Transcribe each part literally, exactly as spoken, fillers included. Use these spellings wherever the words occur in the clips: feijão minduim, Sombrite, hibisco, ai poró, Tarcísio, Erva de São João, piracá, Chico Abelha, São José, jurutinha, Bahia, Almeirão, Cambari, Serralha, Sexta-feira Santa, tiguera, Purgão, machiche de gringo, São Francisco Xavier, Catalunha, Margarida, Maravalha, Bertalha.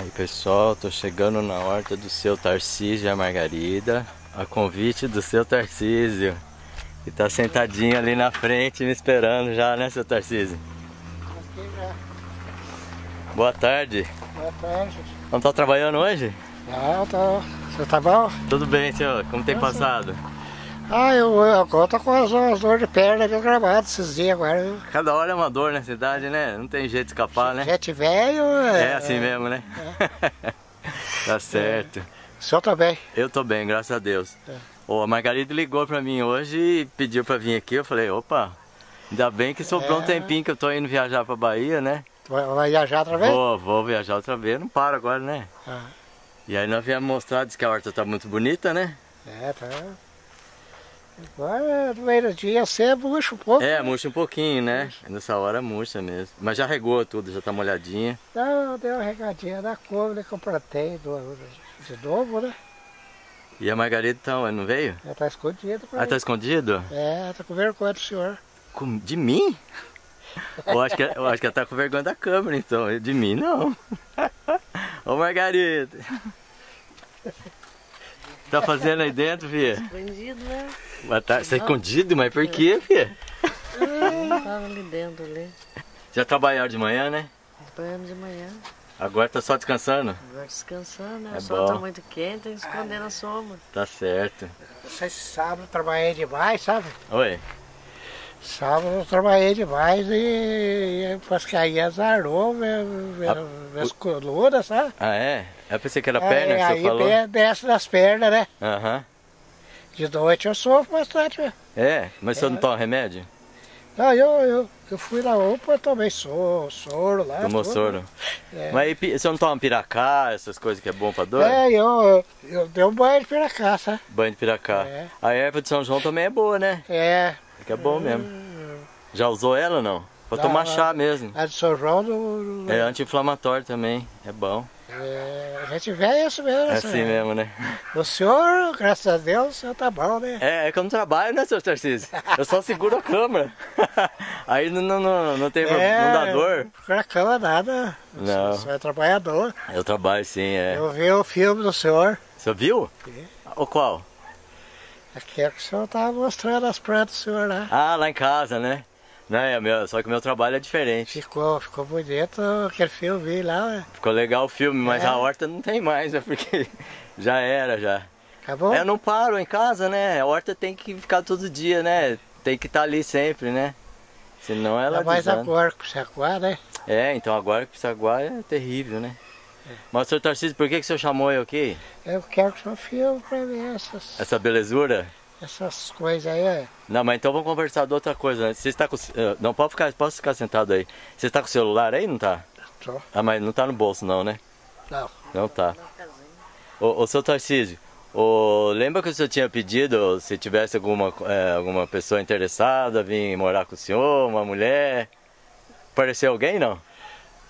Aí pessoal, tô chegando na horta do seu Tarcísio e a Margarida, a convite do seu Tarcísio, que tá sentadinho ali na frente me esperando já, né, seu Tarcísio? Aqui já. Boa tarde. Boa tarde. Não tá trabalhando hoje? Não, tá. Você tá bom? Tudo bem, senhor. Como tem passado? Ah, eu, eu agora tô com as, as dores de perna meio gravado esses dias agora. Viu? Cada hora é uma dor na cidade, né? Não tem jeito de escapar, né? Gente velho... É, é assim mesmo, né? É. Tá certo. É. O senhor tá bem? Eu tô bem, graças a Deus. É. Oh, a Margarida ligou pra mim hoje e pediu pra vir aqui. Eu falei, opa, ainda bem que sobrou é. um tempinho que eu tô indo viajar pra Bahia, né? Vai, vai viajar outra vez? Vou, vou viajar outra vez. Não para agora, né? Ah. E aí nós viemos mostrar, diz que a horta tá muito bonita, né? É, tá... Agora, no meio do dia, você murcha um pouco. É, né? Murcha um pouquinho, né? Murcha. Nessa hora murcha mesmo. Mas já regou tudo, já tá molhadinha. Não, deu uma regadinha da couve que eu plantei de novo, né? E a Margarida, então, não veio? Ela tá escondida. Pra ah, mim. Tá escondido? É, ela tá com vergonha do senhor. Com... De mim? eu, acho que, eu acho que ela tá com vergonha da câmera, então. De mim, não. Ô, Margarida. Tá fazendo aí dentro, filha? Escondido, né? Mas tá, tá escondido, mas por quê, filha? Eu tava ali dentro, ali. Já trabalharam de manhã, né? Trabalhamos de manhã. Agora tá só descansando? Agora descansando, né? É, o sol tá muito quente, tá escondendo a sombra. Tá certo. Vocês sabem, eu trabalhei demais, sabe? Oi? Sábado eu trabalhei demais e, e parece que aí azarou minha, minha, a, minhas o... colunas, sabe? Ah, é? Eu pensei que era aí, perna que aí, você falou. Aí desce nas pernas, né? Aham. Uhum. De noite eu sofro bastante mesmo. É? Mas é. Você não toma remédio? Não, eu, eu, eu fui na U P A e tomei soro, soro lá. Tomou tudo. Soro? É. Mas aí, você não toma piracá, essas coisas que é bom pra dor? É, eu, eu, eu dei um banho de piracá, sabe? Banho de piracá. É. A erva de São João também é boa, né? É. Que é bom mesmo. Já usou ela ou não? Pra não, tomar chá mesmo. A de São João do, do... é anti-inflamatório também, é bom. É, a gente vê isso mesmo. É assim senhor. mesmo, né? O senhor, graças a Deus, o senhor tá bom, né? É, é que eu não trabalho, né, seu Tarcísio? Eu só seguro a câmera. Aí não, não, não, não tem é, não dá dor. Não é a câmera nada. Não. O senhor é trabalhador. Eu trabalho sim, é. Eu vi o filme do senhor. O senhor viu? Sim. O qual? Aqui é que o senhor estava mostrando as plantas do senhor lá. Ah, lá em casa, né? Não, é meu, só que o meu trabalho é diferente. Ficou, ficou bonito aquele filme lá, né? Ficou legal o filme, mas é. a horta não tem mais, né? Porque já era, já. Acabou? É, eu não paro em casa, né? A horta tem que ficar todo dia, né? Tem que estar tá ali sempre, né? Senão ela... É mais desana. Agora que precisa aguar, né? É, então agora que precisa aguar é terrível, né? Mas, senhor Tarcísio, por que, que o senhor chamou eu aqui? Eu quero que o senhor filme pra mim essas... Essa belezura? Essas coisas aí, é. Não, mas então vamos conversar de outra coisa, né? Você está com... Não, pode ficar, posso ficar sentado aí. Você está com o celular aí, não tá? Tô. Ah, mas não tá no bolso não, né? Não. Não tá. Ô, ô senhor Tarcísio, ô, lembra que o senhor tinha pedido, se tivesse alguma, é, alguma pessoa interessada, vir morar com o senhor, uma mulher? Apareceu alguém, não?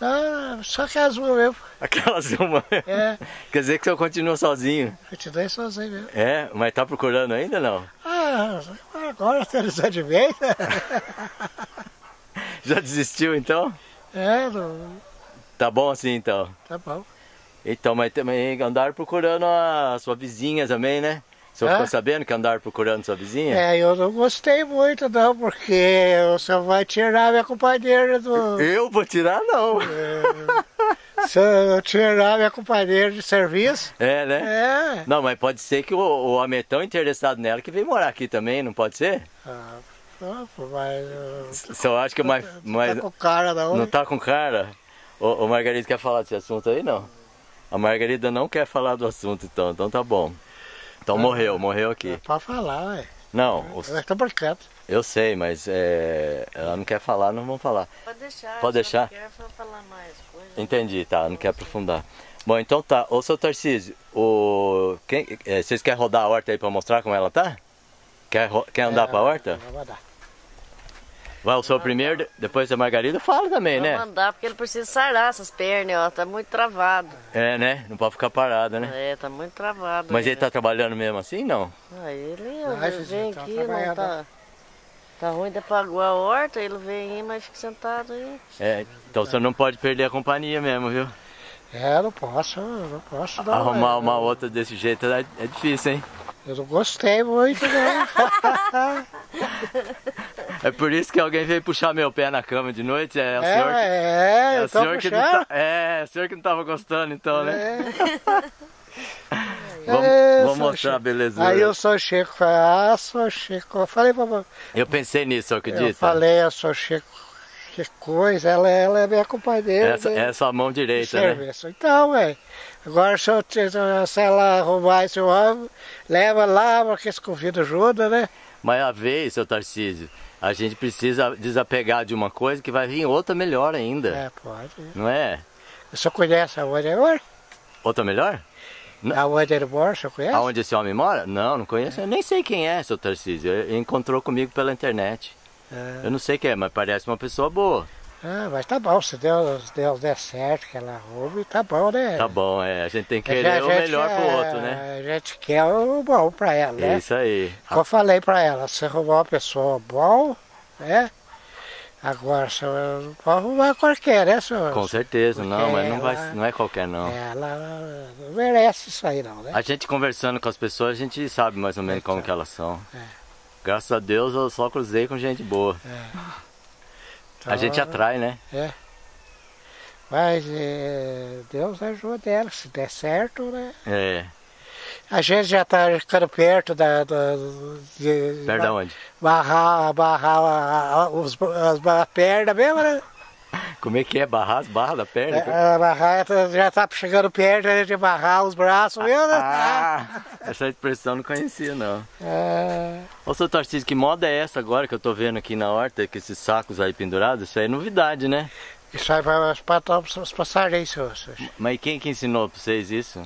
Não, só aquelas uma mesmo. Aquelas uma mesmo? É. Quer dizer que o senhor continua sozinho? Continuei sozinho mesmo. É? Mas tá procurando ainda não? Ah, agora até eles adivinham. Já desistiu então? É, não... Tá bom assim então? Tá bom. Então, mas também andaram procurando a sua vizinha também, né? O senhor ah? ficou sabendo que andaram procurando sua vizinha? É, eu não gostei muito não, porque o senhor vai tirar minha companheira do... Eu vou tirar não! É, se eu tirar minha companheira de serviço... É, né? É. Não, mas pode ser que o, o homem é tão interessado nela que vem morar aqui também, não pode ser? Ah, não, mas... O senhor acha que mais... mais... Não tá com cara não. Não tá com cara? O, o Margarida quer falar desse assunto aí não? A Margarida não quer falar do assunto então, então tá bom. Então morreu, morreu aqui. Não pode falar, ué. Não. Os... Eu tô brincando. Eu sei, mas é... ela não quer falar, não vamos falar. Pode deixar. Pode deixar? Não quer falar mais coisa. Entendi, tá. Não, não quer aprofundar. Bom, então tá. Ô, seu Tarcísio, o... Quem... É, vocês querem rodar a horta aí pra mostrar como ela tá? Quer, ro... quer andar é, pra horta? Vamos andar. Vai o senhor primeiro, não. Depois a Margarida fala também, vamos né? Vamos andar, porque ele precisa sarar essas pernas, ó. Tá muito travado. É, né? Não pode ficar parado, né? É, tá muito travado. Mas né? ele tá trabalhando mesmo assim, não? Ah, ele, ó, ele vem aqui, não tá... Tá ruim de apagou a horta, ele vem aí, mas fica sentado aí. É, então o senhor não pode perder a companhia mesmo, viu? É, não posso, não posso não. Arrumar é, uma não. outra desse jeito é, é difícil, hein? Eu não gostei muito, não. É por isso que alguém veio puxar meu pé na cama de noite, é o é, senhor que... É, é, eu o senhor que não tá, é, o senhor que não tava gostando então, né? É. Vamos, é, vamos mostrar a beleza. Aí eu sou Chico, falei, ah, sou Chico, eu falei, vamos... Eu pensei nisso, eu acredito. Eu falei, eu sou Chico. Que coisa, ela, ela é minha companheira. Essa, né? Essa mão direita, né? Então, ué, agora se, eu, se ela arrumar esse homem, leva lá, porque esse convite ajuda, né? Mas a vez, seu Tarcísio, a gente precisa desapegar de uma coisa que vai vir outra melhor ainda. É, pode. Não é? O senhor conhece aonde ele mora? Outra melhor? Aonde ele mora, o senhor conhece? Aonde esse homem mora? Não, não conheço. É. Eu nem sei quem é, seu Tarcísio. Ele encontrou comigo pela internet. É. Eu não sei quem é, mas parece uma pessoa boa. Ah, mas tá bom, se Deus, Deus der certo que ela roube, tá bom, né? Tá bom, é. A gente tem que querer o melhor pro outro, né? A gente quer o bom pra ela, né? Isso aí. Como eu falei pra ela, se arrumar uma pessoa boa, né? Agora, se não pode arrumar qualquer, né, senhor? Com certeza, porque não, mas não, ela, vai, não é qualquer, não. Ela não merece isso aí, não, né? A gente conversando com as pessoas, a gente sabe mais ou menos então, como que elas são. É. Graças a Deus eu só cruzei com gente boa. É. Então, a gente atrai, né? É. Mas é, Deus ajuda ela, se der certo, né? É. A gente já está ficando perto da... da de, perto de onde? Barrar, barrar a, a, os, as, a perna mesmo, né? Como é que é? Barrar as barras da perna? É, barrar já está chegando perto de barrar os braços mesmo, né? Ah, essa expressão eu não conhecia, não. É... Ô, seu Tarcísio, que moda é essa agora que eu estou vendo aqui na horta, com esses sacos aí pendurados? Isso aí é novidade, né? Isso aí vai para os passagens, senhor. Mas quem que ensinou para vocês isso?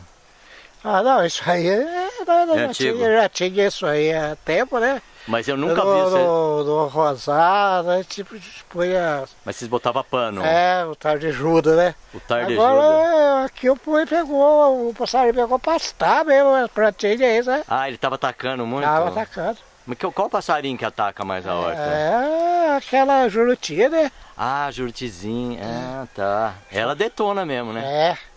Ah, não, isso aí é, não, não, é já, tinha, já tinha isso aí há tempo, né? Mas eu nunca no, vi isso. No, no rosado, né? Tipo, punha... Mas vocês botavam pano? É, o tar de juda, né? O tar de juda. Agora aqui o punho pegou, o passarinho pegou pastar mesmo, as plantinhas, né? Ah, ele tava atacando muito? Tava atacando. Mas qual passarinho que ataca mais a horta? É, aquela jurutinha, né? Ah, jurutizinha, ah, tá. Ela detona mesmo, né? É.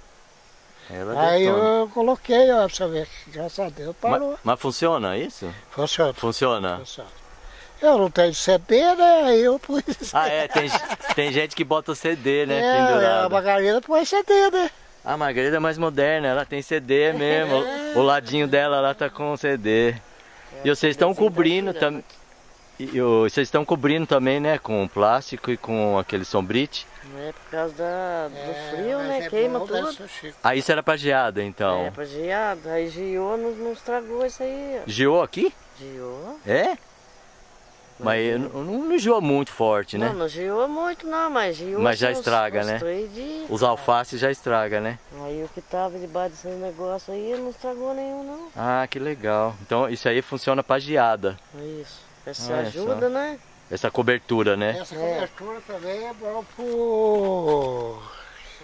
Ela aí detona. Eu coloquei, ó, pra saber, graças a Deus parou. Mas, mas funciona isso? Funciona. Funciona? Funciona. Eu não tenho C D, né? Aí eu pus. Ah, é, tem, tem gente que bota C D, né? É, pendurado. A Margarida põe C D, né? A Margarida é mais moderna, ela tem C D mesmo. É. O ladinho dela lá tá com C D. É, e vocês estão cobrindo também. E vocês estão cobrindo também, né? Com plástico e com aquele sombrite. É por causa da, do é, frio, né? É queima tudo. Aí isso era pra geada, então? É, pra geada. Aí geou, não, não estragou isso aí. Geou aqui? Geou. É? Mas é. não, não geou muito forte, né? Não, não geou muito não, mas geou. Mas já uns, estraga, uns né? Dias, os alfaces já estraga, né? Aí o que tava debaixo desse negócio aí não estragou nenhum, não. Ah, que legal. Então isso aí funciona pra geada. Isso. Essa ah, ajuda, essa, né? Essa cobertura, né? Essa cobertura é. também é bom pro...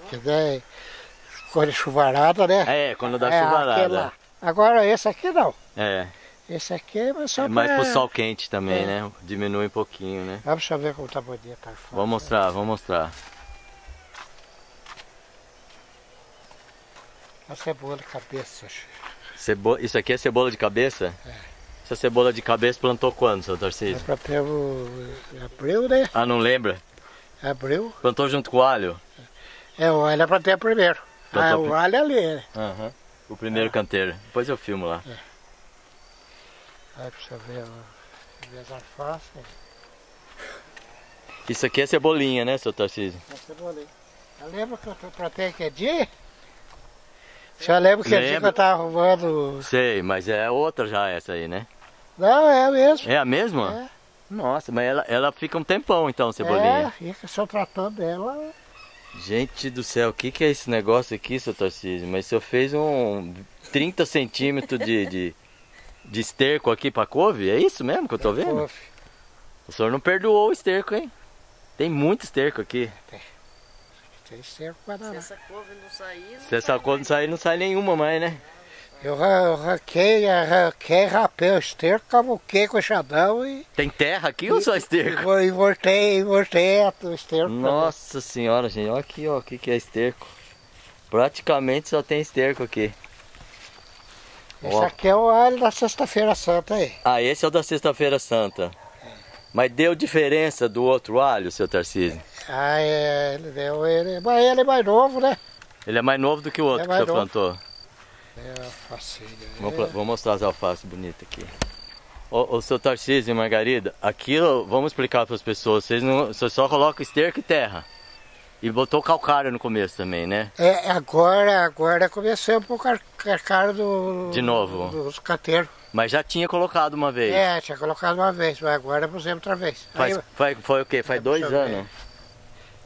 Que daí, quando é chuvarada, né? É, quando dá é, chuvarada. Aquela... Agora esse aqui não. É. Esse aqui é só é mais pra... pro sol quente também, é. né? Diminui um pouquinho, né? Vamos ver como tá bonito. Tá fora, vou mostrar, né? vou mostrar. A cebola de cabeça. Cebo... Isso aqui é cebola de cabeça? É. Essa cebola de cabeça plantou quando, seu Tarcísio? É pra pelo... abril, né? Ah, não lembra? Abril. Plantou junto com o alho? É, o alho é pra ter primeiro. Ah, o alho é ali, né? Uhum. O primeiro ah. canteiro. Depois eu filmo lá. É. Aí pra você ver as alfaces. Isso aqui é cebolinha, né, seu Tarcísio? É cebolinha. Eu lembro que eu plantei que é dia? Já lembro que a gente estava arrumando... Sei, mas é outra já essa aí, né? Não, é a mesma. É a mesma? É. Nossa, mas ela, ela fica um tempão então, cebolinha. É, fica só tratando dela. Gente do céu, o que, que é esse negócio aqui, seu Tarcísio? Mas o senhor fez um trinta centímetros de, de, de esterco aqui pra couve? É isso mesmo que eu tô vendo? O senhor não perdoou o esterco, hein? Tem muito esterco aqui. Tem. Se essa couve não sair, não, Se essa couve não, sair, não sai nenhuma mais, né? Eu ranquei, ranquei, rapei o esterco, cavuquei com o xadão e... Tem terra aqui e, ou só esterco? E voltei, voltei o esterco. Nossa também. Senhora, gente, olha aqui, ó, o que, que é esterco. Praticamente só tem esterco aqui. Esse ó. Aqui é o alho da Sexta-feira Santa aí. Ah, esse é o da Sexta-feira Santa. É. Mas deu diferença do outro alho, seu Tarcísio? Ah, é, ele deu. Ele, mas ele é mais novo, né? Ele é mais novo do que o outro é que você novo. plantou. É alface, vou, é. vou mostrar as alfaces bonitas aqui. Ô, ô, seu Tarcísio e Margarida, aqui ó, vamos explicar para as pessoas. Vocês não, vocês só colocam esterco e terra. E botou calcário no começo também, né? É, agora, agora começou com o calcário do... De novo? Do, dos canteiros. Mas já tinha colocado uma vez? É, tinha colocado uma vez, mas agora pusemos outra vez. Faz, Aí, foi, foi o quê? Faz dois anos?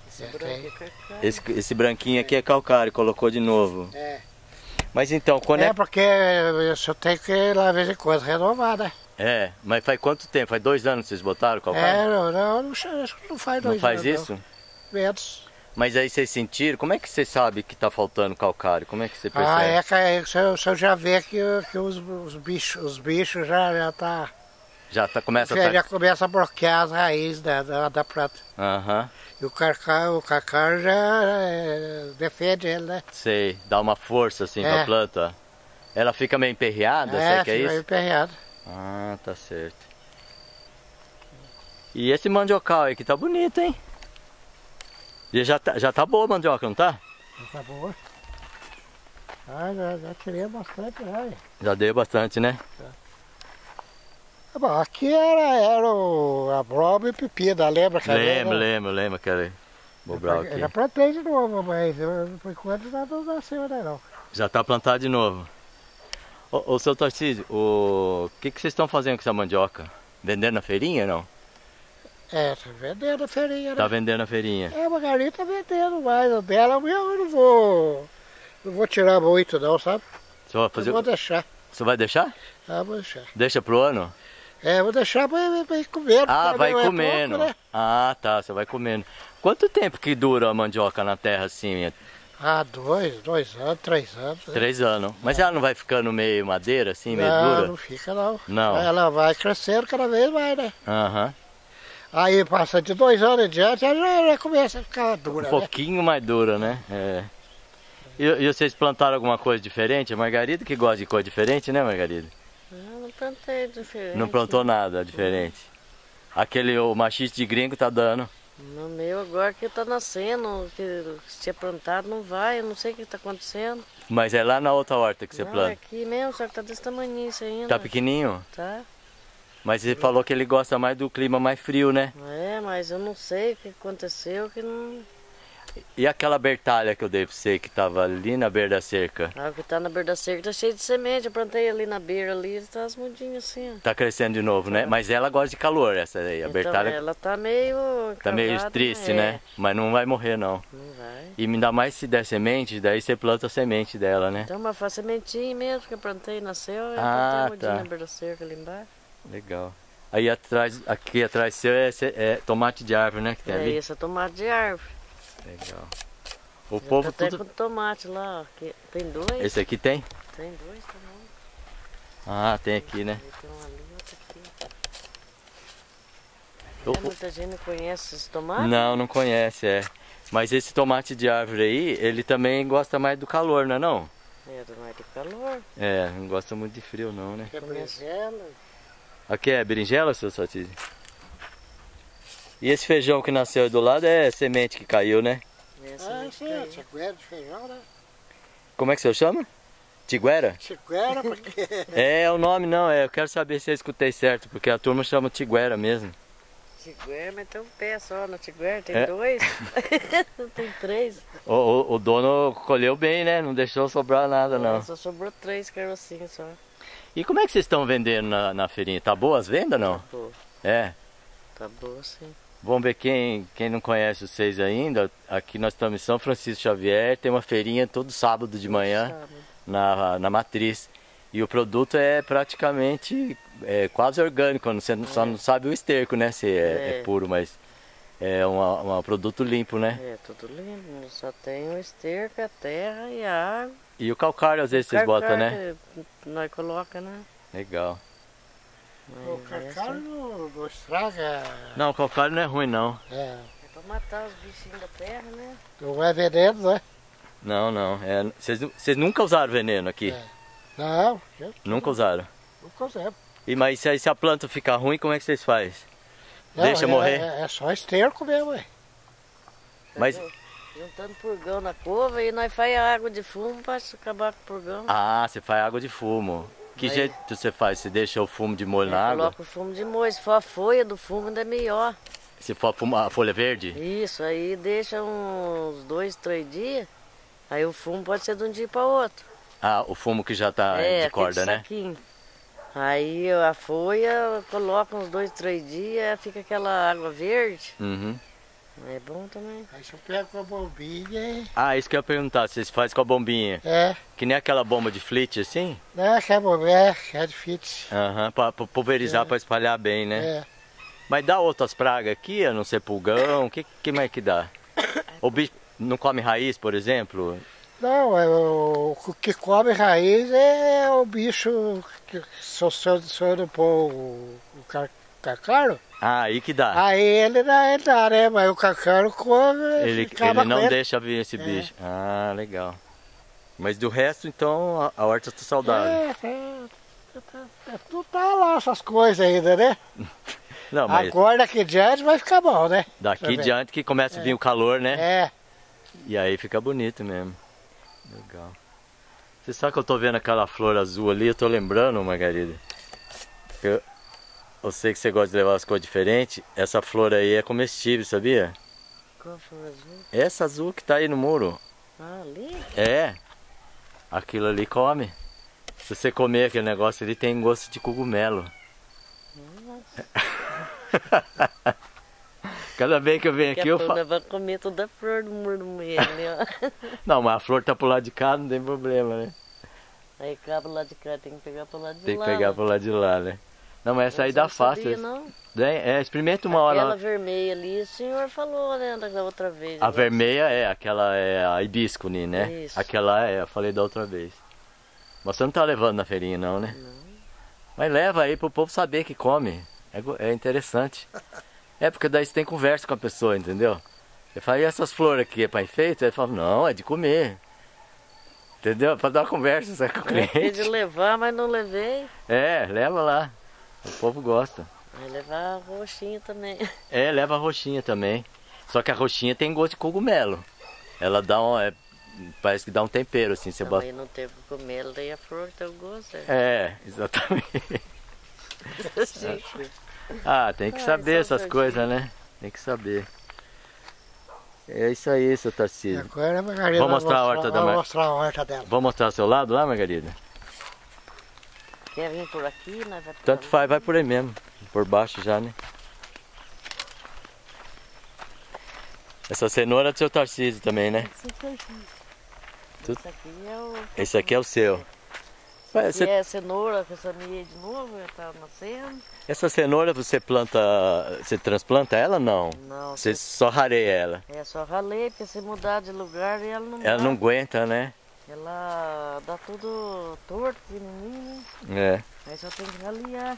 Esse, é esse, esse branquinho aqui é calcário, colocou de novo. É. Mas então, quando é... É, porque eu só tenho que ir lá de vez em quando renovar, né? É, mas faz quanto tempo? Faz dois anos que vocês botaram calcário? É, não, não, não, não faz dois anos. Não faz anos, isso? Não. Menos. Mas aí vocês sentiram? Como é que você sabe que está faltando calcário? Como é que você percebe? Ah, é que eu, eu já vê que, que os, os bichos, os bichos já já tá, já tá começa já, a tá... já começa a bloquear as raízes da da, da planta. Uhum. E o calcário, o calcário já é, defende ele, né? Sei, dá uma força assim é. para a planta. Ela fica meio emperreada, é, sei que é isso. É, fica meio emperreada. Ah, tá certo. E esse mandiocal aí que tá bonito, hein? E já tá, já tá boa a mandioca, não tá? Já tá boa. Ah, já, já tirei bastante, né? Já deu bastante, né? Tá. Ah, bom, aqui era, era o abóbora e pepida, lembra? Lembro, lembro, lembro, lembro aquele bobral aqui. Já plantei de novo, mas eu, por enquanto não nasceu ainda não. Já tá plantado de novo. Ô, ô seu Tarcísio, o que que vocês estão fazendo com essa mandioca? Vendendo na feirinha ou não? É, tá vendendo a feirinha, né? Tá vendendo a feirinha. É, a Margarida tá vendendo mais, a dela eu não vou... Não vou tirar muito não, sabe? Você vai fazer... Eu vou deixar. Você vai deixar? Ah, vou deixar. Deixa pro ano? É, vou deixar pra, pra ir comendo. Ah, vai comendo. É pouco, né? Ah, tá, você vai comendo. Quanto tempo que dura a mandioca na terra assim? Ah, dois, dois anos, três anos. Três anos. Mas ela não vai ficando meio madeira assim, meio dura? Não, não fica não. Não? Ela vai crescendo cada vez mais, né? Aham. Uhum. Aí passa de dois anos em diante, já, já começa a ficar dura, Um né? pouquinho mais dura, né? É. E, e vocês plantaram alguma coisa diferente? A Margarida que gosta de coisa diferente, né, Margarida? Não, não plantei diferente. Não plantou nada diferente. Aquele, o machiche de gringo tá dando. No meu agora que tá nascendo, que se é plantado não vai, eu não sei o que tá acontecendo. Mas é lá na outra horta que você não, planta? É aqui mesmo, só que tá desse tamanho isso ainda. Tá pequenininho? Tá. Mas ele falou que ele gosta mais do clima mais frio, né? É, mas eu não sei o que aconteceu, que não... E aquela bertalha que eu dei pra você, que tava ali na beira da cerca? Ah, que tá na beira da cerca, tá cheio de semente, eu plantei ali na beira, ali, tá as mudinhas assim. Tá crescendo de novo, né? Mas ela gosta de calor, essa aí, a então, bertalha... ela tá meio... Tá cavada, meio triste, é. né? Mas não vai morrer, não. Não vai. E ainda mais se der semente, daí você planta a semente dela, né? Então, mas faz sementinha mesmo, que eu plantei e nasceu, eu ah, plantei a mudinha tá. na beira da cerca ali embaixo. Legal. Aí atrás, aqui atrás seu é, é tomate de árvore, né? Que tem é, ali? Isso é tomate de árvore. Legal. O Já povo tá tudo... até com tomate lá, ó. Que tem dois. Esse aqui tem? Tem dois também. Ah, tem aqui, né? Tem um ali, outro aqui. É, o... Muita gente não conhece esse tomate? Não, não conhece, é. Mas esse tomate de árvore aí, ele também gosta mais do calor, não é não? É, do mais do calor. É, não gosta muito de frio não, né? É berinjela. Aqui é berinjela, seu Tarcísio? E esse feijão que nasceu aí do lado é semente que caiu, né? É, semente ah, é, tiguera de feijão, né? Como é que o senhor chama? Tiguera? Tiguera, porque... É, é o nome não, é, eu quero saber se eu escutei certo, porque a turma chama tiguera mesmo. Tiguera, mas tem um pé só na tiguera, tem é. dois, tem três. O, o, o dono colheu bem, né? Não deixou sobrar nada, não. não. Só sobrou três carocinhos só. E como é que vocês estão vendendo na, na feirinha? Tá boa as vendas, não? Tá boa. É? Tá boa, sim. Vamos ver quem, quem não conhece vocês ainda. Aqui nós estamos em São Francisco Xavier. Tem uma feirinha todo sábado de manhã na, na matriz. E o produto é praticamente é, quase orgânico. Você é. só não sabe o esterco, né? Se é, é. é puro, mas é um produto limpo, né? É, tudo limpo. Só tem o esterco, a terra e a água. E o calcário às vezes vocês botam, né? Nós coloca, né? Legal. O calcário não, não estraga. Não, o calcário não é ruim não. É. É pra matar os bichinhos da terra, né? Não é veneno, né? Não, não. Vocês é, nunca usaram veneno aqui? É. Não. Nunca usaram? Nunca usaram. E, mas se, se a planta ficar ruim, como é que vocês fazem? Não, deixa é, morrer? É, é só esterco mesmo, ué. Mas... juntando purgão na cova e nós faz água de fumo para acabar com o purgão. Ah, você faz água de fumo. Que mas... jeito você faz? Você deixa o fumo de molho eu na água? Coloca o fumo de molho. Se for a folha do fumo, ainda é melhor. Se for a, fumo, a folha verde? Isso, aí deixa uns dois, três dias. Aí o fumo pode ser de um dia para outro. Ah, o fumo que já está é, de corda, né? Saquinho. Aí a folha coloca uns dois, três dias, fica aquela água verde. Uhum. É bom também. Aí eu pego com a bombinha. Ah, isso que eu ia perguntar, vocês fazem com a bombinha? É. Que nem aquela bomba de flit assim? Não, que é bomba, é, é de flit. Aham, uhum, pra, pra pulverizar, é. Pra espalhar bem, né? É. Mas dá outras pragas aqui, a não ser pulgão, o que, que mais que dá? O bicho não come raiz, por exemplo? Não, é, o, o que come raiz é o bicho que só não pôr o, o car, cacaro. Ah, aí que dá. Aí ele dá, ele dá, né? Mas o cacaro come... Ele, ele não ele. deixa vir esse bicho. É. Ah, legal. Mas do resto, então, a, a horta está saudável. É, é, tu tá lá essas coisas ainda, né? Não, mas... agora daqui diante vai ficar bom, né? Daqui diante que começa a vir é. o calor, né? É. E aí fica bonito mesmo. Legal. Você sabe que eu tô vendo aquela flor azul ali? Eu tô lembrando, Margarida. Eu... eu sei que você gosta de levar as coisas diferentes. Essa flor aí é comestível, sabia? Qual flor azul? Essa azul que tá aí no muro. Ah, ali? É. Aquilo ali come. Se você comer aquele negócio ali, tem gosto de cogumelo. Nossa. Cada vez que eu venho aqui eu falo... vai comer toda a flor do muro do meio, né? Não, mas a flor tá pro lado de cá, não tem problema, né? Aí cá pro lado de cá, tem que pegar pro lado de lá. Tem que pegar pro lado de lá, né? Não, mas essa aí dá fácil. Não. É, experimenta uma hora. Aquela vermelha ali, o senhor falou, né, da outra vez. A vermelha é, aquela é a hibisco, né? Isso. Aquela é, eu falei da outra vez. Mas você não tá levando na feirinha não, né? Não. Mas leva aí pro povo saber que come. É, é interessante. É porque daí você tem conversa com a pessoa, entendeu? Você fala, e essas flores aqui é pra enfeite? Aí ele fala, não, é de comer. Entendeu? Pra dar uma conversa, sabe, com o cliente. Eu de levar, mas não levei. É, leva lá. O povo gosta. Vai levar a roxinha também. É, leva a roxinha também. Só que a roxinha tem gosto de cogumelo. Ela dá um... É, parece que dá um tempero, assim. Você também bota... não tem cogumelo, daí a flor tem o gosto. É, exatamente. Ah, tem que saber ah, essas coisas, né? Tem que saber. É isso aí, seu Tarcísio. Agora, Margarida, vamos mostrar, mostrar a horta da Margarida. Vamos mostrar a horta dela. Vamos mostrar o seu lado lá, Margarida? Quer vir por aqui, né? Vai por Tanto ali. faz, vai por aí mesmo. Por baixo já, né? Essa cenoura é do seu Tarcísio também, né? Esse aqui é o... Esse aqui é o seu. Esse aqui é a cenoura que essa minha de novo, já tá nascendo. Essa cenoura você planta, você transplanta ela ou não? Não. Você só rareia ela? É, só ralei, porque se mudar de lugar ela não... Ela dá. não aguenta, né? Ela dá tudo torto, pequenininho, né? É. Aí só tem que ralear.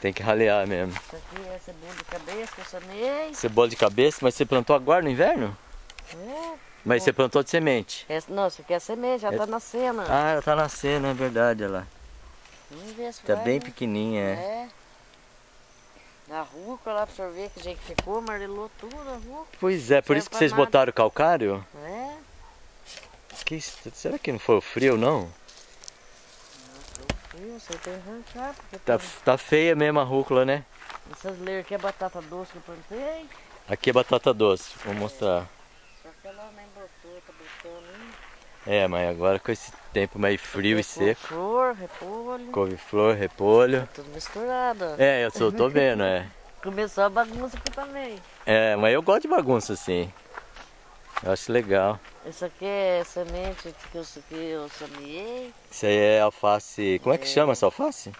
Tem que ralear mesmo. Isso aqui é cebola de cabeça que eu chamei. Cebola de cabeça, mas você plantou agora no inverno? É. Mas é. você plantou de semente? É, não, isso aqui é semente, ela é. tá nascendo. Ah, ela tá nascendo, é verdade, olha lá. Vamos ver se tá vai, bem né? pequenininha, é. é. A rúcula lá pra você ver que jeito que ficou, amarelou tudo a rúcula. Pois é, por isso que vocês nada. botaram calcário? É. Que, será que não foi o frio, não? Não, foi o frio, você tem que arrancar. Tá, tem... tá feia mesmo a rúcula, né? Essas leiras aqui é batata doce que eu plantei. Aqui é batata doce, vou é. mostrar. Só que ela nem botou, tá botando, hein? É, mas agora com esse tempo meio frio e seco. Couve-flor, repolho. Couve-flor, repolho. Tá tudo misturado. É, eu só tô vendo, é. Começou a bagunça aqui também. É, mas eu gosto de bagunça, assim. Eu acho legal. Isso aqui é semente que eu, que eu semeei. Isso aí é alface... Como é, é que chama essa alface?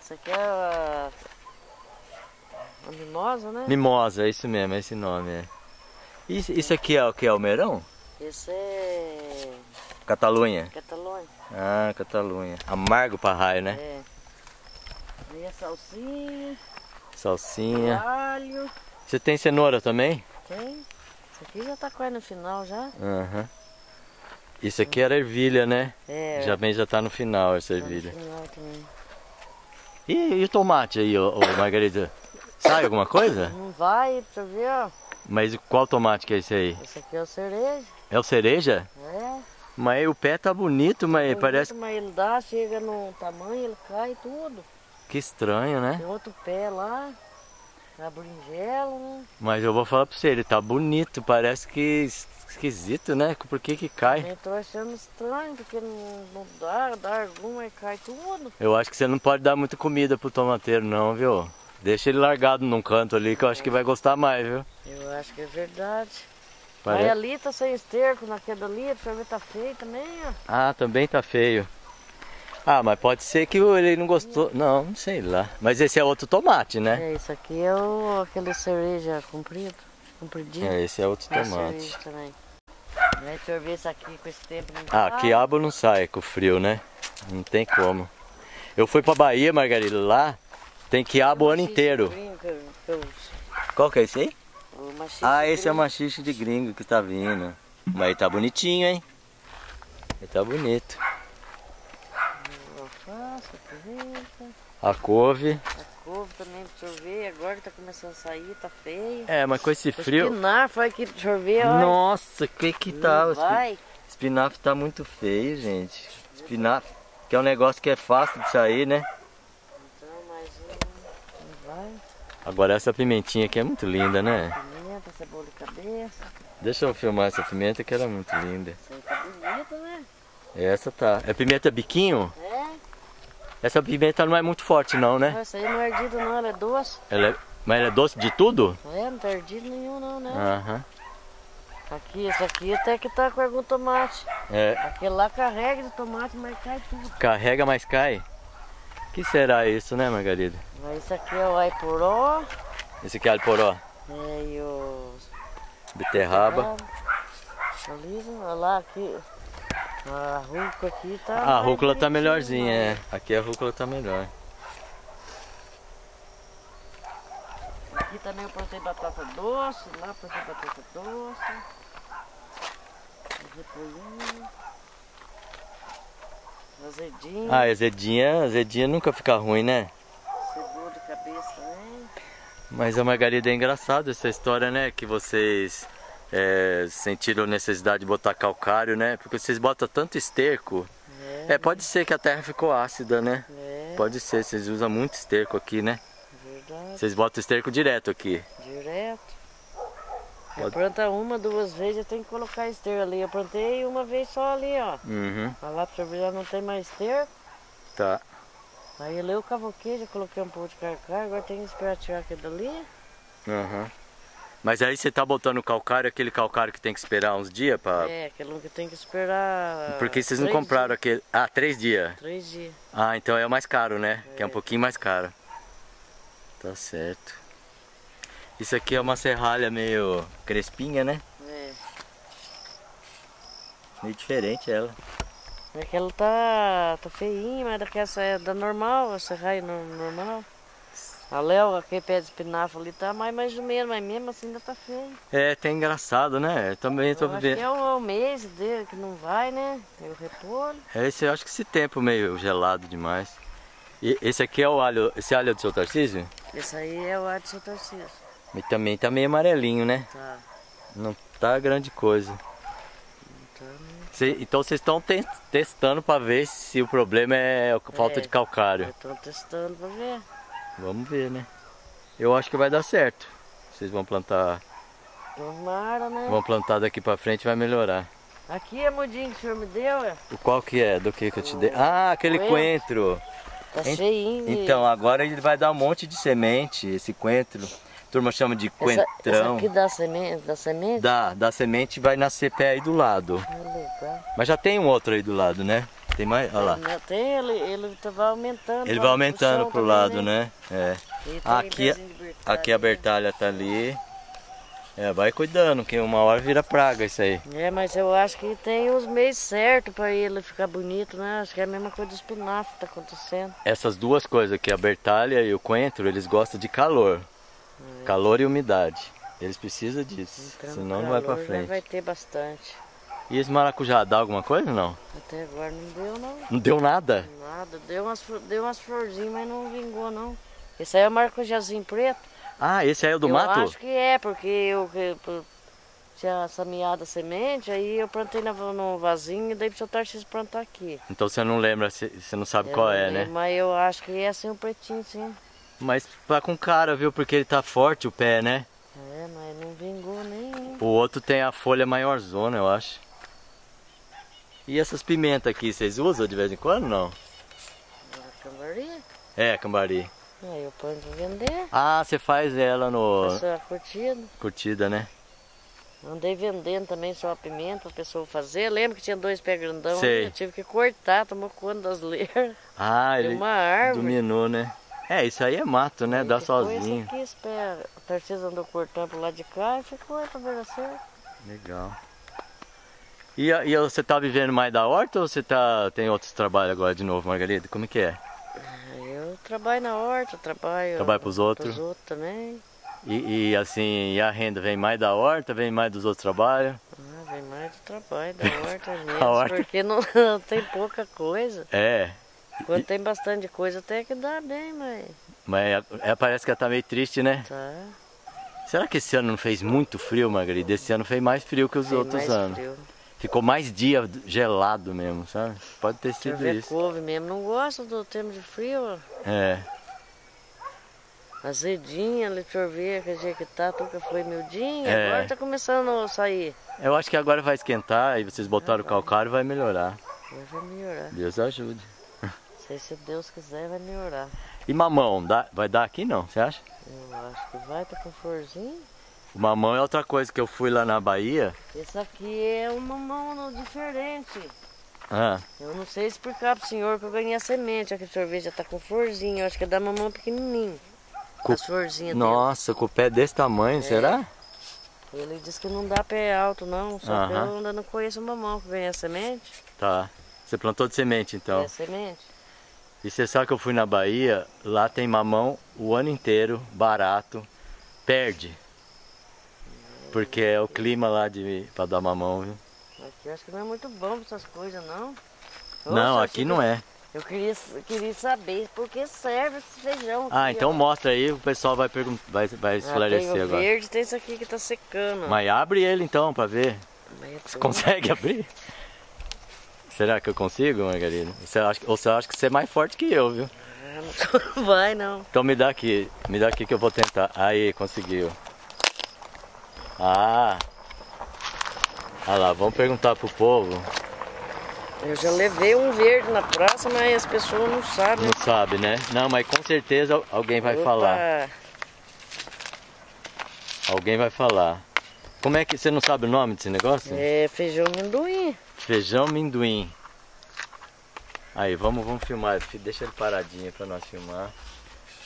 Isso aqui é a... a mimosa, né? Mimosa, é isso mesmo, é esse nome. É. Isso, isso aqui é o que? É almeirão? Isso é... Catalunha? Catalunha. Ah, Catalunha. Amargo pra raio, né? É. E a salsinha. Salsinha. Alho. Você tem cenoura também? Tem. Isso aqui já tá quase no final já. Aham. Uhum. Isso aqui era ervilha, né? É. Já bem, já tá no final essa ervilha. Tá no final também. E, e o tomate aí, ô, ô Margarida? Sai alguma coisa? Não vai, pra ver, ó. Mas qual tomate que é esse aí? Esse aqui é o cereja. É o cereja? É. Mas o pé tá bonito, mas bonito, parece... Mas ele dá, chega no tamanho, ele cai tudo. Que estranho, né? Tem outro pé lá, na berinjela, né? Mas eu vou falar pra você, ele tá bonito, parece que... Esquisito, né? Por que que cai? Eu tô achando estranho, porque não, não dá, dá alguma e cai tudo. Eu acho que você não pode dar muita comida pro tomateiro não, viu? Deixa ele largado num canto ali, que eu acho que vai gostar mais, viu? Eu acho que é verdade. Pare... Mas ali tá sem esterco, naquela ali, pra mim tá feio também, ó. Ah, também tá feio. Ah, mas pode ser que ele não gostou, não, não sei lá. Mas esse é outro tomate, né? É, isso aqui é o, aquele cereja comprido. É, esse é outro tomate. Deixa eu ver isso aqui com esse tempo. Não ah, vai. Quiabo não sai com o frio, né? Não tem como. Eu fui pra Bahia, Margarida, lá tem quiabo o ano inteiro. Qual que é esse aí? O ah, esse gringo. É o machiche de gringo que tá vindo. Mas ele tá bonitinho, hein? Ele tá bonito. A couve. Couve também pra chover, agora tá começando a sair, tá feio. É, mas com esse frio... O espinafre que chover, olha. Nossa, o que que tá? O espi... espinafre tá muito feio, gente. Espinafre, que é um negócio que é fácil de sair, né? Então, mas não vai. Agora essa pimentinha aqui é muito linda, né? Pimenta, cebola de cabeça. Deixa eu filmar essa pimenta que ela é muito linda. Essa aí tá bonita, né? Essa tá. É pimenta biquinho? É. Essa pimenta não é muito forte não, né? Essa aí não é ardida não, ela é doce. Ela é... Mas ela é doce de tudo? É, não tá ardido nenhum não, né? Aham. Aqui, esse aqui até que tá com algum tomate. É. Aquele lá carrega de tomate, mas cai tudo. Carrega, mas cai? O que será isso, né, Margarida? Mas esse aqui é o ai poró. Esse aqui é o ai poró? É, e o... Beterraba. Ali, olha lá, aqui... A rúcula aqui tá... A rúcula tá melhorzinha, é. Aqui a rúcula tá melhor. Aqui também eu postei batata doce, lá postei batata doce. Repolhinho. Azedinha. Ah, azedinha, azedinha nunca fica ruim, né? Cebola de cabeça, né? Mas a Margarida é engraçada essa história, né? Que vocês... É, sentiram necessidade de botar calcário, né? Porque vocês botam tanto esterco. É, é pode ser que a terra ficou ácida, né? É. Pode ser, vocês usam muito esterco aqui, né? Verdade. Vocês botam esterco direto aqui. Direto. Pode... Eu planta uma, duas vezes, eu tenho que colocar esterco ali. Eu plantei uma vez só ali, ó. Uhum. Mas lá pra já não tem mais esterco. Tá. Aí eu leio o cavoqueiro, já coloquei um pouco de calcário, agora tem que esperar tirar aquele dali. Aham. Uhum. Mas aí você tá botando calcário, aquele calcário que tem que esperar uns dias para... É, aquele que tem que esperar... Porque vocês não compraram dias. Aquele... Ah, três dias? Três dias. Ah, então é o mais caro, né? É. Que é um pouquinho mais caro. Tá certo. Isso aqui é uma serralha meio crespinha, né? É. Meio diferente ela. Aquela tá, tá feinha, mas daqui essa é da normal, a serralha normal. A Léo, aquele pé de espinafre ali tá mais, mais ou menos, mas mesmo assim ainda tá feio. É, tá engraçado, né? Eu também eu tô vendo. É o, o mês dele que não vai, né? Eu repolho. É, esse, eu acho que esse tempo meio gelado demais. E esse aqui é o alho, esse alho é do seu Tarcísio? Esse aí é o alho do seu Tarcísio. Mas também tá meio amarelinho, né? Tá. Não tá grande coisa. Então... Cê, então vocês estão te testando pra ver se o problema é a falta é, de calcário. Eu tô testando pra ver. Vamos ver, né? Eu acho que vai dar certo. Vocês vão plantar... Tomara, né? Vão plantar daqui pra frente e vai melhorar. Aqui é mudinho que o senhor me deu, é? O qual que é? Do que que eu te dei? Ah, aquele coentro. Tá cheinho. De... Então, agora ele vai dar um monte de semente, esse coentro. A turma chama de coentrão. Essa aqui dá semente? Dá semente? Dá, dá semente e vai nascer pé aí do lado. É legal. Mas já tem um outro aí do lado, né? Tem mais? Olha lá. Tem, ele, ele vai aumentando. Ele vai aumentando pro, pro lado, também, né? É. Aqui, aqui a Bertalha tá ali. É, vai cuidando, que uma hora vira praga isso aí. É, mas eu acho que tem os meses certos pra ele ficar bonito, né? Acho que é a mesma coisa do espinafre que tá acontecendo. Essas duas coisas aqui, a Bertalha e o coentro, eles gostam de calor. É. Calor e umidade. Eles precisam disso, então, senão não vai pra frente. Vai ter bastante. E esse maracujá dá alguma coisa ou não? Até agora não deu, não. Não deu nada? Nada, deu umas, deu umas florzinhas, mas não vingou, não. Esse aí é o maracujazinho preto. Ah, esse aí é o do eu mato? Eu acho que é, porque eu, eu tinha semeado a semente, aí eu plantei no vasinho e daí pro seu Tarcísio plantar aqui. Então você não lembra, você não sabe eu qual não é, lembro, né? Mas eu acho que é assim, um pretinho, sim. Mas tá com cara, viu? Porque ele tá forte o pé, né? É, mas não vingou nem. O outro tem a folha maior zona, eu acho. E essas pimentas aqui, vocês usam de vez em quando ou não? Cambari? É, cambari. Aí eu ponho pra vender. Ah, você faz ela no... Pessoa curtida. Curtida, né? Andei vendendo também só a pimenta pra pessoa fazer. Lembro que tinha dois pés grandão. Sei. Eu tive que cortar, tomou conta das leiras. Ah, ele uma árvore. Dominou, né? É, isso aí é mato, né? E dá sozinho. Aqui, esse pé, o Tarcísio andou cortando pro lado de cá e ficou pra abraçar. Legal. E, e você tá vivendo mais da horta ou você tá, tem outros trabalhos agora de novo, Margarida? Como que é? Trabalho na horta, trabalho... Trabalho pros outros? Pros outros também. E, e assim, e a renda vem mais da horta, vem mais dos outros trabalhos? Ah, vem mais do trabalho, da horta mesmo, horta... porque não, não tem pouca coisa. É. Quando e... tem bastante coisa até que dá bem, mas... Mas é, é, parece que ela tá meio triste, né? Tá. Será que esse ano não fez muito frio, Margarida? Esse ano fez mais frio que os fez outros mais anos. Frio. Ficou mais dia gelado mesmo, sabe? Pode ter sido isso. Couve mesmo. Não gosto do tempo de frio. É. Azedinha, leite-orveia, que jeito que tá, nunca foi miudinha. É. Agora tá começando a sair. Eu acho que agora vai esquentar e vocês botaram ah, o calcário e vai melhorar. Vai melhorar. Deus ajude. Sei, se Deus quiser, vai melhorar. E mamão, dá, vai dar aqui não, você acha? Eu acho que vai, tá com florzinho. O mamão é outra coisa que eu fui lá na Bahia. Esse aqui é um mamão diferente. Ah. Eu não sei explicar pro senhor que eu ganhei a semente. Aqui o sorvete já tá com florzinha. Eu acho que é da mamão pequenininho. Com... As florzinhas. Nossa, dentro. Com o pé desse tamanho, é. Será? Ele disse que não dá pé alto não. Só uh-huh. que eu ainda não conheço o mamão que ganhei a semente. Tá. Você plantou de semente então? É, semente. E você sabe que eu fui na Bahia. Lá tem mamão o ano inteiro, barato. Perde. Porque é o clima lá de para dar mamão, viu? Aqui acho que não é muito bom para essas coisas, não. Poxa, não, aqui não é. Eu queria, queria saber por que serve esse feijão. Ah, aqui, então ó. Mostra aí, o pessoal vai, vai, vai ah, esclarecer tem o agora. Verde, tem isso aqui que tá secando. Mas abre ele então para ver. É você consegue abrir? Será que eu consigo, Margarida? Você acha, ou você acha que você é mais forte que eu, viu? Ah, não vai não. Então me dá aqui, me dá aqui que eu vou tentar. Aí, conseguiu. Ah, olha lá, vamos perguntar pro povo. Eu já levei um verde na praça, mas as pessoas não sabem. Não sabem, né? Não, mas com certeza alguém vai Opa. falar. Alguém vai falar. Como é que você não sabe o nome desse negócio? É feijão minduim. Feijão minduim. Aí, vamos, vamos filmar. Deixa ele paradinho pra nós filmar.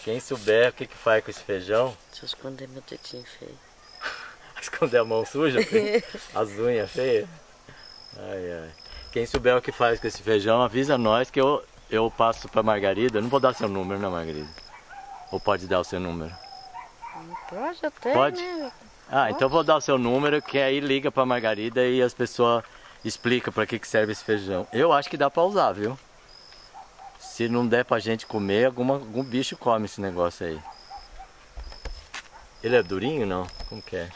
Quem souber o que que faz com esse feijão... Deixa eu esconder meu tetinho feio. Esconder a mão suja, as unhas feias. Ai, ai. Quem souber o que faz com esse feijão, avisa nós que eu, eu passo pra Margarida. Eu não vou dar seu número, né, Margarida? Ou pode dar o seu número? Pode até, pode? Né? Ah, pode. Então eu vou dar o seu número, que aí liga pra Margarida e as pessoas explicam pra que, que serve esse feijão. Eu acho que dá pra usar, viu? Se não der pra gente comer, alguma, algum bicho come esse negócio aí. Ele é durinho, não? Como que é?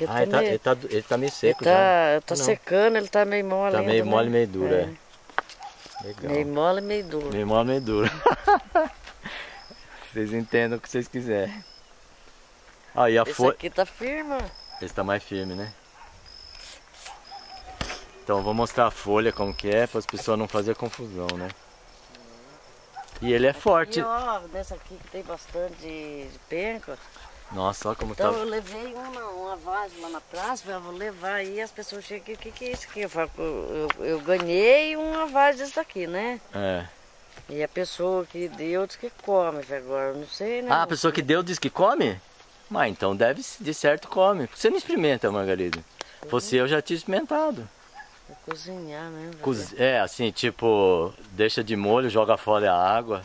Ele, ah, tá ele, tá, meio... ele, tá, ele tá meio seco, ele tá, já. Tá não. secando, ele tá meio mole. Tá meio ainda, mole, né? meio duro, é. é. Legal. Meio mole, meio duro. Meio mole, meio duro. Vocês entendam o que vocês quiserem. Ah, e a Esse fo... aqui tá firme. Esse tá mais firme, né? Então eu vou mostrar a folha como que é, para as pessoas não fazerem confusão, né? E ele é aqui, forte. Ó, dessa aqui que tem bastante de, de penca. Nossa, olha como então, tá. Então eu levei uma, uma vase lá na praça, eu vou levar aí, as pessoas chegam aqui, o que, que é isso aqui? Eu, falo, eu, eu ganhei uma vase dessa aqui, né? É. E a pessoa que deu diz que come, agora eu não sei, né? Ah, a pessoa que deu diz que come? Mas então deve, de certo, come. Você não experimenta, Margarida. Sim. Você eu já tinha experimentado. Vou cozinhar, né? Cozi... É, assim, tipo, deixa de molho, joga fora a água.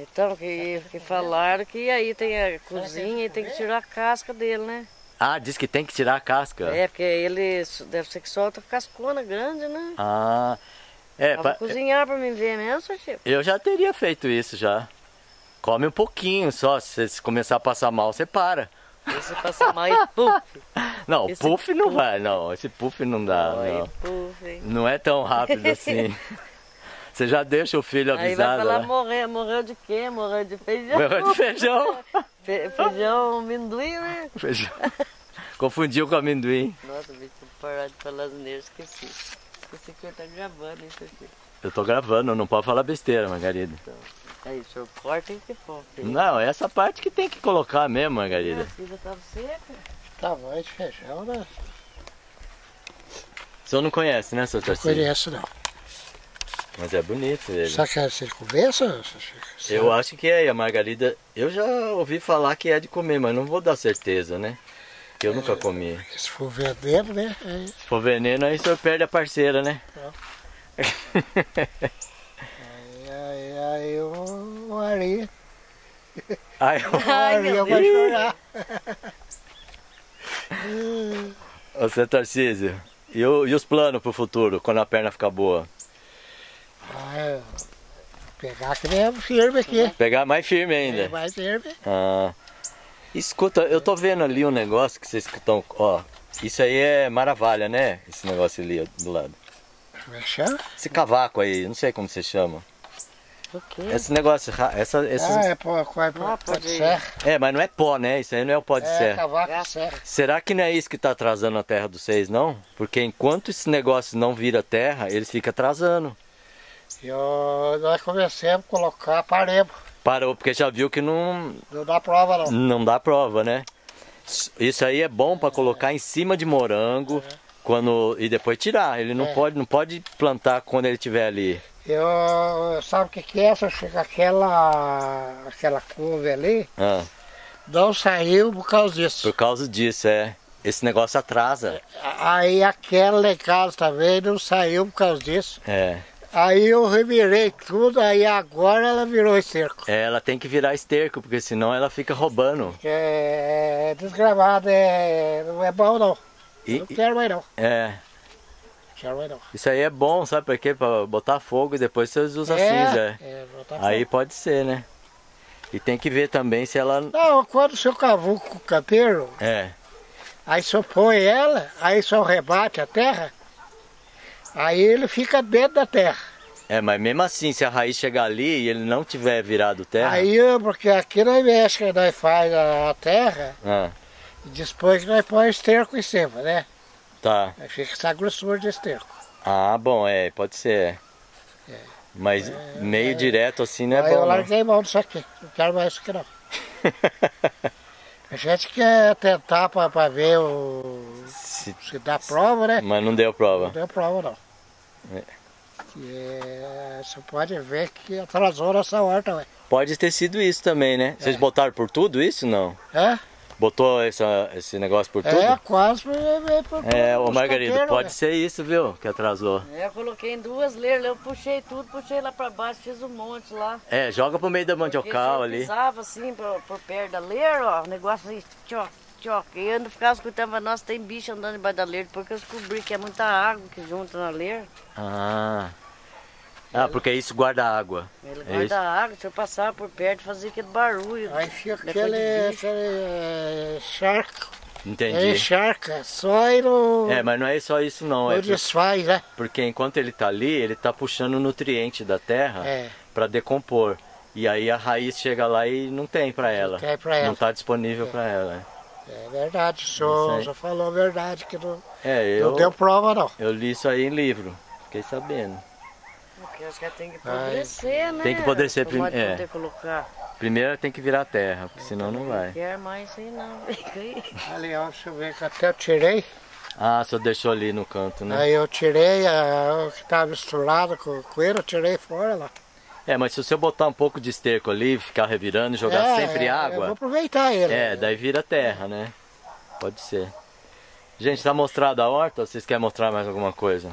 Então, que, que falaram que aí tem a cozinha e tem que tirar a casca dele, né? Ah, diz que tem que tirar a casca. É, porque ele deve ser que solta cascona grande, né? Ah, é. Pra... cozinhar pra mim ver mesmo, seu Chico? Eu já teria feito isso já. Come um pouquinho só, se você começar a passar mal, você para. Esse passa mal e puff. Não, esse puff não puff. vai, não. Esse puff não dá, Ai, não. Puff, não é tão rápido assim. Você já deixa o filho avisado. Aí vai falar, né? morreu, morreu de quê? Morreu de feijão. Morreu de feijão. Fe, feijão minduim, né? Feijão. Confundiu com amendoim. Nossa, bicho, parar de falar asneira, esqueci. Esqueci que eu tô gravando isso aqui. Eu tô gravando, não pode falar besteira, Margarida. Então, aí, o senhor corta e que for, filho. Não, é essa parte que tem que colocar mesmo, Margarida. Nossa, já tava seca. Tamanho de feijão, né? O senhor não conhece, né, seu Tarcísio? Não conheço, não. Mas é bonito ele. Será que é de comer, senhor? Eu acho que é, e a Margarida... Eu já ouvi falar que é de comer, mas não vou dar certeza, né? Que eu nunca comi. Se for veneno, né? Aí... Se for veneno, aí o senhor perde a parceira, né? Não. aí, aí, aí eu aria. Aí eu aria, vai chorar. Ô, seu Tarcísio, e, o, e os planos pro futuro, quando a perna ficar boa? Ah, pegar que nem firme aqui. Pegar mais firme ainda? É, mais firme. Ah. Escuta, eu tô vendo ali um negócio que vocês estão, ó, isso aí é maravalha, né? Esse negócio ali do lado. Como chama? Esse cavaco aí, não sei como você chama. O quê? Esse negócio, essa... Esses... Ah, é pó, é pó, pó de serra. É, mas não é pó, né? Isso aí não é o pó de é, serra. É, cavaco de serra. Será que não é isso que tá atrasando a terra dos seis, não? Porque enquanto esse negócio não vira terra, eles ficam atrasando. E nós começamos a colocar paremos. Parou, porque já viu que não... Não dá prova, não. Não dá prova, né? Isso aí é bom para é, colocar é. em cima de morango é. quando, e depois tirar. Ele não, é. pode, não pode plantar quando ele estiver ali. Eu... Sabe o que que é? Só chega aquela... Aquela couve ali, ah. não saiu por causa disso. Por causa disso, é. Esse negócio atrasa. Aí aquela lá em casa também não saiu por causa disso. É. Aí eu revirei tudo, aí agora ela virou esterco. É, ela tem que virar esterco, porque senão ela fica roubando. É, é desgramado, é, não é bom não. E, não quero mais não. É. Não quero mais não. Isso aí é bom, sabe por quê? Pra botar fogo e depois vocês usam é, cinza. É, botar fogo. Aí pode ser, né? E tem que ver também se ela... Não, quando o seu cavuco com o canteiro, é. aí só põe ela, aí só rebate a terra. Aí ele fica dentro da terra. É, mas mesmo assim, se a raiz chegar ali e ele não tiver virado terra... Aí, porque aqui nós mexe, nós faz a terra, ah. e depois nós põe esterco em cima, né? Tá. Aí fica essa grossura de esterco. Ah, bom, é, pode ser. É. Mas é, meio é, direto assim não é bom, não. Aí eu larguei mão disso aqui, não quero mais isso aqui não. A gente quer tentar pra, pra ver o... se, se dá prova, né? Mas não deu prova. Não deu prova, não. É. É, você pode ver que atrasou nessa hora também. Pode ter sido isso também, né? É. Vocês botaram por tudo isso, não? É? Botou essa, esse negócio por tudo? É, quase por, por, por É, ô Margarida, pode né? ser isso, viu? Que atrasou. É, eu coloquei em duas leiras, eu puxei tudo, puxei lá pra baixo, fiz um monte lá. É, joga pro meio da mandiocal ali. Eu pisava assim, por, por perto da leira, ó, o negócio assim, tchoc, tchoc. E eu não ficava escutando, nossa, tem bicho andando embaixo da leira, porque eu descobri que é muita água que junta na leira. Ah, ah ele, porque isso guarda água. Ele é guarda isso? água, se eu passava por perto, fazia aquele barulho. Aí fica aquele, aquele charco. Entendi. Ele encharca, só e não... É, mas não é só isso não. Ele é desfaz, né? Porque enquanto ele tá ali, ele tá puxando o nutriente da terra é. para decompor. E aí a raiz chega lá e não tem para ela. Não tem pra ela. Não tá disponível é. para ela. É verdade, o senhor já falou a verdade, que não, é, eu, não deu prova não. Eu li isso aí em livro, fiquei sabendo. Porque acho que tem que apodrecer, Ai. né? Tem que apodrecer primeiro. É. Poder colocar. Primeiro tem que virar terra, porque então, senão não, não vai. Não quer mais isso aí não. Ali, ó, deixa eu ver que até eu tirei. Ah, só deixou ali no canto, né? Aí eu tirei a, o que estava misturado com o coelho, eu tirei fora lá. É, mas se você botar um pouco de esterco ali, ficar revirando e jogar é, sempre é, água... Eu vou aproveitar ele. É, né? Daí vira terra, né? Pode ser. Gente, tá mostrada a horta ou vocês querem mostrar mais alguma coisa?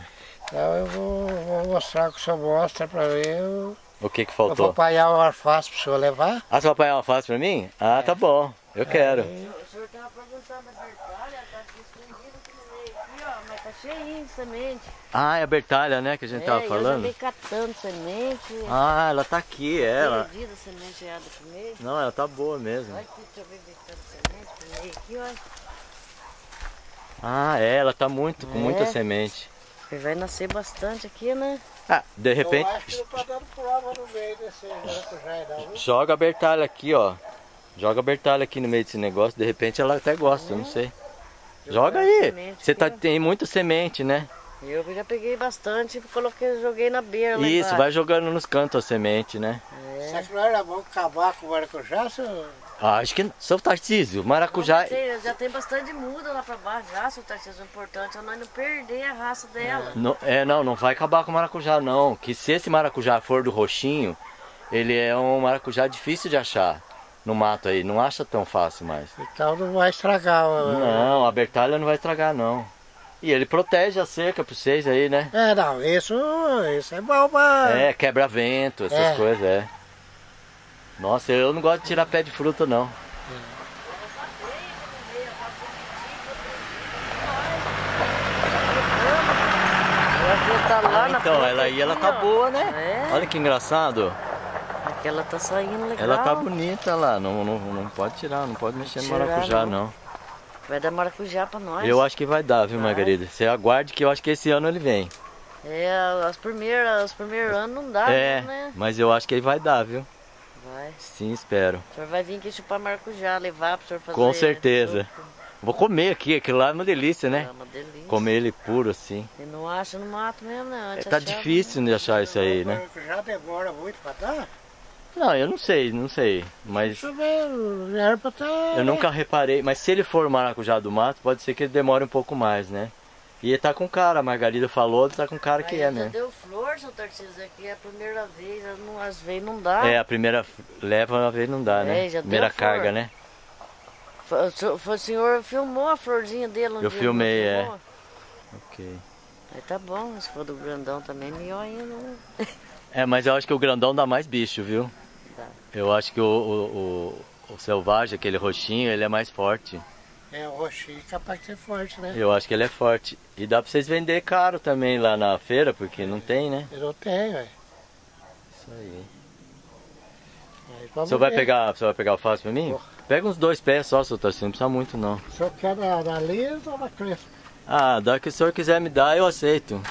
Então eu vou, vou mostrar o que o senhor mostra pra ver. Eu... O que que faltou? Eu vou apanhar o alface pro senhor levar. Ah, você vai apanhar o alface pra mim? Ah, é. tá bom. Eu é. quero. O senhor tava perguntando, mas achei isso, semente. Ah, é a Bertalha, né, que a gente é, tava falando? Eu já catando semente. Ah, ela tá aqui, ela. Perdida a semente ela comer. Não, ela tá boa mesmo. Olha aqui, deixa eu ver semente, aqui, olha. Ah, é, ela tá muito, com é. muita semente. Vai nascer bastante aqui, né? Ah, de repente... Eu acho que não tá dando prova no meio desse negócio. Joga a Bertalha aqui, ó. Joga a Bertalha aqui no meio desse negócio. De repente ela até gosta, hum. não sei. Joga aí. Você tá, tem muita semente, né? Eu já peguei bastante e coloquei, joguei na beira. Isso, vai jogando nos cantos a semente, né? É. Será que não era bom acabar com o maracujá, senhor? Ah, acho que seu Tarcísio, maracujá... Não, sei, já tem bastante muda lá pra baixo já, seu Tarcísio, o importante é nós não perder a raça dela. Não, é, não, não vai acabar com o maracujá, não. Que se esse maracujá for do roxinho, ele é um maracujá difícil de achar. No mato aí, não acha tão fácil mais. Então não vai estragar. Mano. Não, a Bertalha não vai estragar, não. E ele protege a cerca pra vocês aí, né? É, não, isso, isso é bom, mano. É, quebra-vento, essas é. coisas, é. Nossa, eu não gosto de tirar pé de fruta, não. Ah, então, ela aí, ela tá boa, né? Olha que engraçado. Ela tá saindo legal. Ela tá bonita lá, não, não, não pode tirar, não pode mexer no maracujá, não. Vai dar maracujá pra nós. Eu acho que vai dar, viu, Margarida? Você aguarde que eu acho que esse ano ele vem. É, os primeiros, os primeiros anos não dá, é, né? É, mas eu acho que ele vai dar, viu? Vai. Sim, espero. O senhor vai vir aqui chupar maracujá, levar pro senhor fazer... Com certeza. Vou comer aqui, aquilo lá é uma delícia, né? É uma delícia. Comer ele puro assim. E não acha no mato mesmo, não. É, tá difícil de achar isso aí, né? Maracujá demora muito pra dar? Não, eu não sei, não sei, mas... Deixa eu ver, era pra estar... Eu nunca reparei, mas se ele for o maracujá do mato, pode ser que ele demore um pouco mais, né? E ele tá com cara, a Margarida falou, ele tá com cara mas que é, né? Deu flor, seu Tarcísio, aqui é a primeira vez, às vezes não dá. É, a primeira leva, às vezes não dá, é, né? Já primeira carga, flor. Né? O senhor filmou a florzinha dele? Um eu dia, filmei, é. Ok. Aí tá bom, mas se for do grandão também, melhor ainda. É, mas eu acho que o grandão dá mais bicho, viu? Eu acho que o, o, o, o selvagem, aquele roxinho, ele é mais forte. É, o roxinho é capaz de ser forte, né? Eu acho que ele é forte. E dá pra vocês vender caro também lá na feira, porque não tem, né? Eu não tenho, velho. Isso aí. Aí você vai pegar, você vai pegar o alface pra mim? Oh. Pega uns dois pés só, seu Tarcísio, não precisa muito não. O senhor quer na, na lisa ou na crespa? Ah, da que o senhor quiser me dar, eu aceito.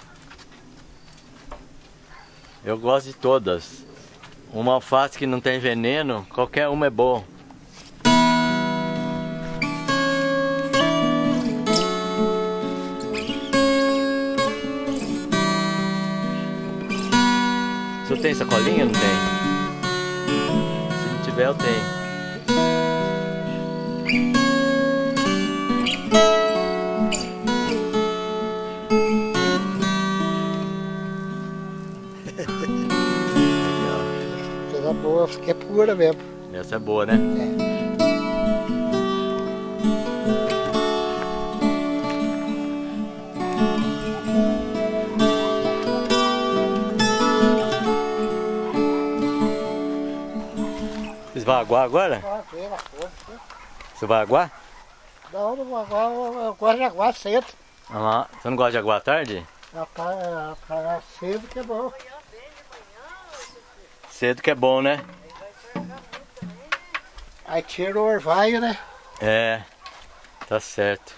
Eu gosto de todas. Uma alface que não tem veneno, qualquer uma é boa. O senhor tem sacolinha? Não tem? Se não tiver, eu tenho. Boa, que é pura mesmo. Essa é boa, né? É. Vocês vão aguar agora? Você vai aguar? Não, não vou aguar, eu gosto de aguar cedo. Ah, você não gosta de aguar à tarde? Aguar cedo que é bom. Cedo que é bom, né? Aí tira o orvalho, né? É, tá certo.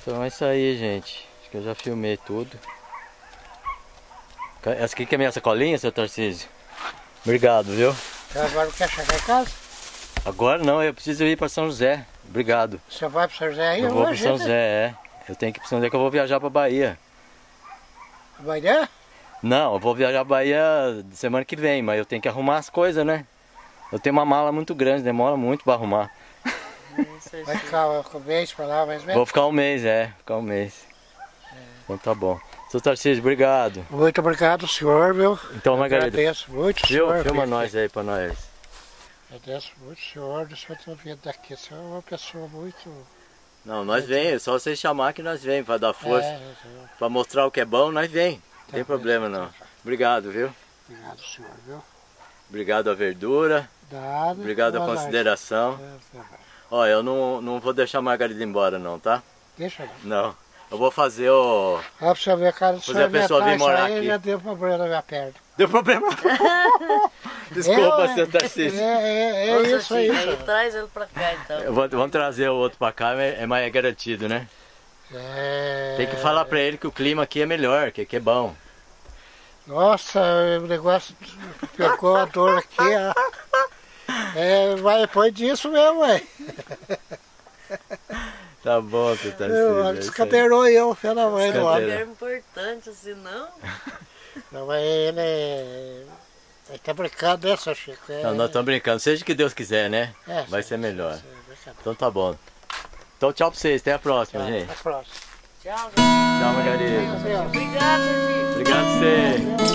Então é isso aí, gente. Acho que eu já filmei tudo. Essa aqui que é minha sacolinha, seu Tarcísio? Obrigado, viu? Então agora não quer chegar em casa? Agora não, eu preciso ir para São José. Obrigado. Você vai para São José aí? Eu vou para São José, é. Eu tenho que ir para São José que eu vou viajar para Bahia. Bahia? Não, eu vou viajar a Bahia semana que vem, mas eu tenho que arrumar as coisas, né? Eu tenho uma mala muito grande, demora muito pra arrumar. Vai ficar um mês pra lá, mais ou menos? Vou ficar um mês, é, ficar um mês. É. Então tá bom. Seu Tarcísio, obrigado. Muito obrigado, senhor, meu. Então, eu Margarida. Agradeço muito, senhor. Filma, filma nós aí pra nós. Agradeço muito, senhor, do senhor ter vindo daqui. O senhor é uma pessoa muito... Não, nós muito... vem, é só vocês chamar que nós vem, pra dar força. É, pra mostrar o que é bom, nós vem. Não tem problema não. Obrigado, viu? Obrigado, senhor, viu? Obrigado a verdura. Obrigado a consideração. Ó, eu não, não vou deixar a Margarida embora não, tá? Deixa eu. Não. Eu vou fazer o... Ah, pra você ver, cara, fazer você a pessoa vir morar aqui. Já deu problema na minha perna. Deu problema? Desculpa, é, seu Tarcísio. É, é, é isso aí. Aí traz ele pra cá, então. Vou, vamos trazer o outro pra cá, é mais garantido, né? É... Tem que falar pra ele que o clima aqui é melhor, que aqui é bom. Nossa, o negócio pegou a dor aqui, ó. É, vai depois disso mesmo, ué. Tá bom, seu Tarcísio. Descadeirou eu, filho da mãe do homem. É importante assim, não? Não, mas ele é... Ele tá brincando, né, seu Chico? É... Não, nós estamos brincando. Seja que Deus quiser, né? É, vai ser melhor. Ser então tá bom. Então tchau pra vocês. Até a próxima, tchau, gente. Até a próxima. Tchau, gente. Tchau, Margarida. Obrigado, gente. Obrigado a você.